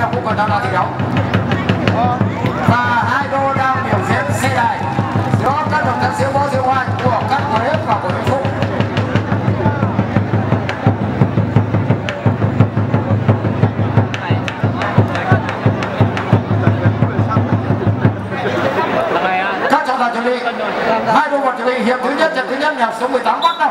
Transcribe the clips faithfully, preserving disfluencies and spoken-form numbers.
đây là khu vực đang là thi đấu. Và hai đô đang biểu diễn xe đài do các đồng tác diễu võ diễu hoài của các clip và của Vĩnh Phúc. Các trọng tài chuẩn bị, hai đô vật chuẩn bị hiệp thứ nhất, trận thứ nhất hiệp số mười tám bắt đầu.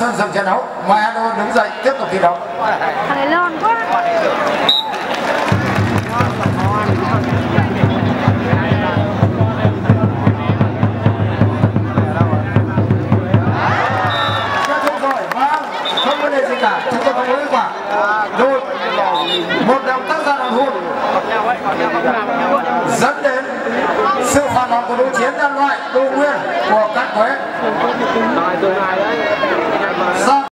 Sơn dừng trận đấu, mời Ado đứng dậy tiếp tục thi đấu. Thằng lớn quá. Kết thúc rồi, vâng, không vấn đề gì cả, chúng tôi không có kết quả. Đôi, một động tác ra đòn hụt, dẫn đến sự phản đòn của đối chiến nhân loại Đô Nguyên của các quế.